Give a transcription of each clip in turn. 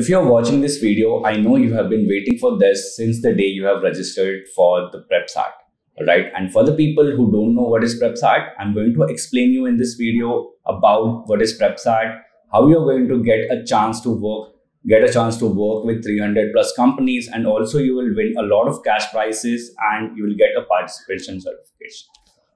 If you are watching this video, I know you have been waiting for this since the day you have registered for the PrepSAT, right? And for the people who don't know what is PrepSAT, I'm going to explain you in this video about what is PrepSAT, how you're going to get a chance to work with 300 plus companies, and also you will win a lot of cash prizes and you will get a participation certification.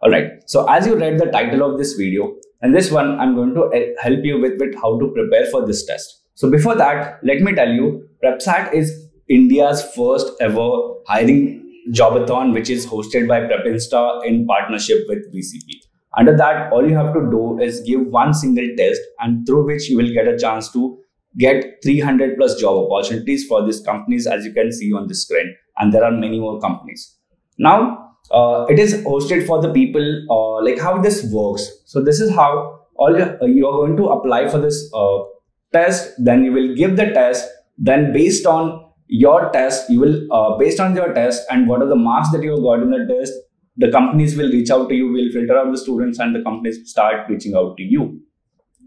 All right. So as you read the title of this video, and this one, I'm going to help you with how to prepare for this test. So before that, let me tell you, PrepSAT is India's first ever hiring jobathon, which is hosted by PrepInsta in partnership with VCP. Under that, all you have to do is give one single test, and through which you will get a chance to get 300 plus job opportunities for these companies, as you can see on the screen, and there are many more companies. Now, it is hosted for the people, like how this works. So this is how all you are going to apply for this test, then you will give the test, then based on your test, you will, based on your test and what are the marks that you have got in the test, the companies will reach out to you, will filter out the students, and the companies start reaching out to you.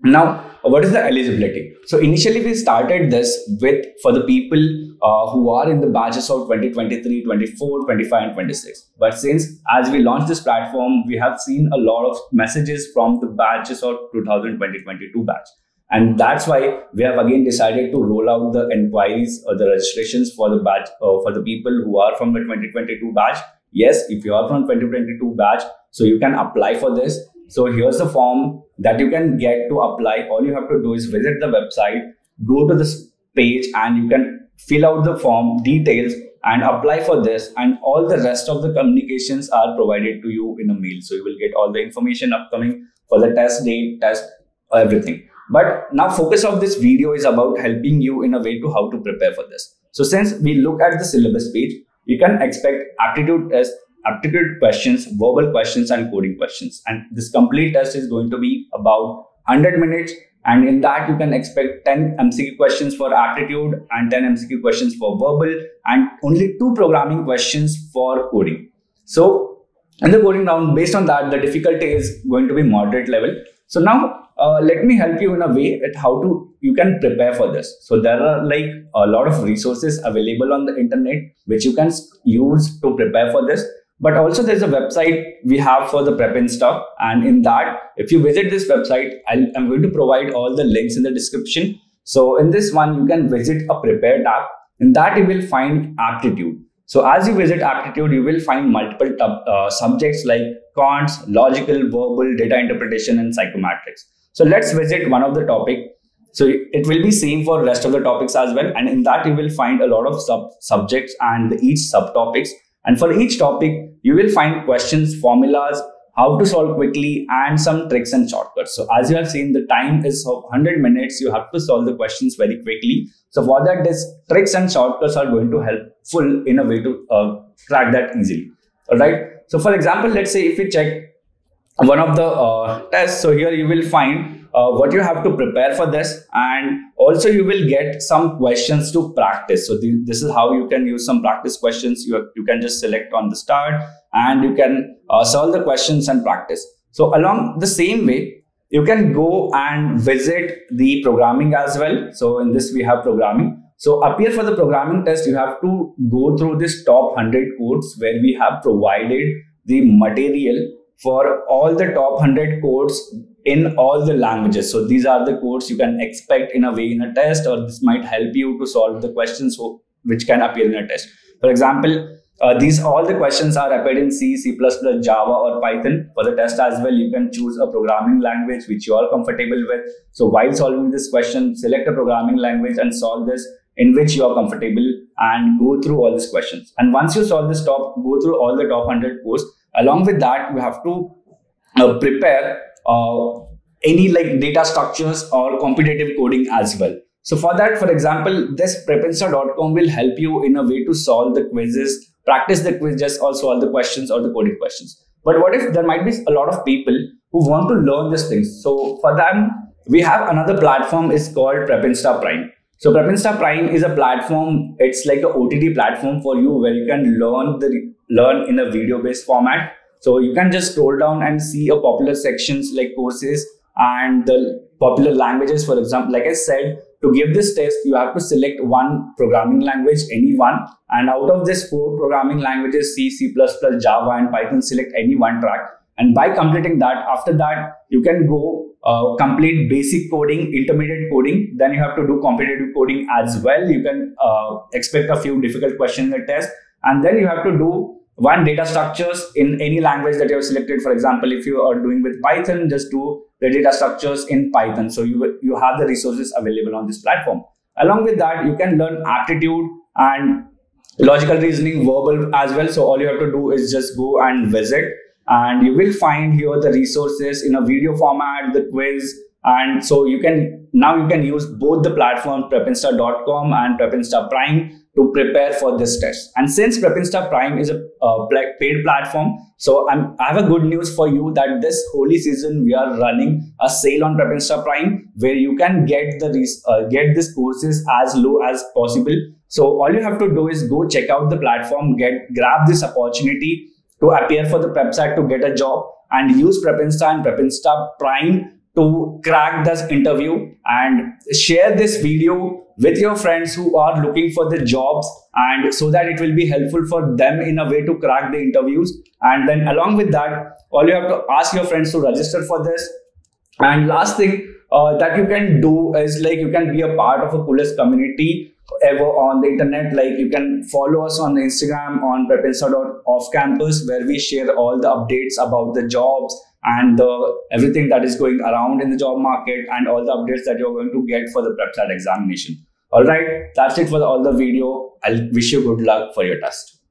Now, what is the eligibility? So initially we started this with for the people who are in the batches of 2023, 24, 25 and 26. But since as we launched this platform, we have seen a lot of messages from the batches of 2020-22 batch. And that's why we have again decided to roll out the inquiries or the registrations for the batch for the people who are from the 2022 batch. Yes, if you are from 2022 batch, so you can apply for this. So here's the form that you can get to apply. All you have to do is visit the website, go to this page, and you can fill out the form details and apply for this. And all the rest of the communications are provided to you in a mail. So you will get all the information upcoming for the test date, test, everything. But now focus of this video is about helping you in a way to how to prepare for this. So since we look at the syllabus page, you can expect aptitude test, aptitude questions, verbal questions and coding questions, and this complete test is going to be about 100 minutes, and in that you can expect 10 MCQ questions for aptitude and 10 MCQ questions for verbal and only 2 programming questions for coding. So in the coding round, based on that, the difficulty is going to be moderate level. So now let me help you in a way at how to you can prepare for this. So there are like a lot of resources available on the internet which you can use to prepare for this. But also there's a website we have for the PrepInsta, and in that, if you visit this website, I'm going to provide all the links in the description. So in this one, you can visit a prepare tab. In that you will find aptitude. So as you visit aptitude, you will find multiple subjects like quants, logical, verbal, data interpretation and psychometrics. So let's visit one of the topic. So it will be same for rest of the topics as well. And in that you will find a lot of subjects and each subtopics. And for each topic, you will find questions, formulas, how to solve quickly, and some tricks and shortcuts. So as you have seen, the time is 100 minutes. You have to solve the questions very quickly. So for that, these tricks and shortcuts are going to helpful in a way to crack that easily. All right. So for example, let's say if we check one of the tests, so here you will find what you have to prepare for this, and also you will get some questions to practice. So this is how you can use some practice questions. You can just select on the start and you can solve the questions and practice. So along the same way, you can go and visit the programming as well. So in this we have programming. So appear for the programming test, you have to go through this top 100 codes where we have provided the material for all the top 100 codes in all the languages. So these are the codes you can expect in a way in a test, or this might help you to solve the questions which can appear in a test. For example, these all the questions are appeared in C, C++, Java or Python. For the test as well, you can choose a programming language which you are comfortable with. So while solving this question, select a programming language and solve this in which you are comfortable and go through all these questions. And once you solve this go through all the top 100 codes. Along with that, you have to prepare any like data structures or competitive coding as well. So for that, for example, this PrepInsta.com will help you in a way to solve the quizzes, practice the quizzes, or solve the questions or the coding questions. But what if there might be a lot of people who want to learn these things? So for them, we have another platform is called PrepInsta Prime. So PrepInsta Prime is a platform, it's like an OTT platform for you where you can learn in a video based format. So you can just scroll down and see a popular sections like courses and the popular languages. For example, like I said, to give this test, you have to select one programming language, any one, and out of these 4 programming languages, C, C++, Java and Python, select any one track. And by completing that, after that, you can go complete basic coding, intermediate coding, then you have to do competitive coding as well. You can expect a few difficult questions in the test, and then you have to do one data structures in any language that you have selected. For example, if you are doing with Python, just do the data structures in Python. So you have the resources available on this platform. Along with that, you can learn aptitude and logical reasoning, verbal as well. So all you have to do is just go and visit, and you will find here the resources in a video format, the quiz, and so you can use both the platforms, PrepInsta.com and PrepInsta Prime, to prepare for this test. And since PrepInsta Prime is a paid platform, so I have a good news for you that this holy season we are running a sale on PrepInsta Prime, where you can get these courses as low as possible. So all you have to do is go check out the platform, grab this opportunity to appear for the PrepSAT, to get a job, and use PrepInsta and PrepInsta Prime to crack this interview, and share this video with your friends who are looking for the jobs, and so that it will be helpful for them in a way to crack the interviews. And then along with that, all you have to ask your friends to register for this. And last thing that you can do is, like, you can be a part of a coolest community ever on the internet. Like, you can follow us on Instagram on PrepInsta.offcampus, where we share all the updates about the jobs and everything that is going around in the job market, and all the updates that you're going to get for the PrepSAT examination. All right, that's it for all the video. I'll wish you good luck for your test.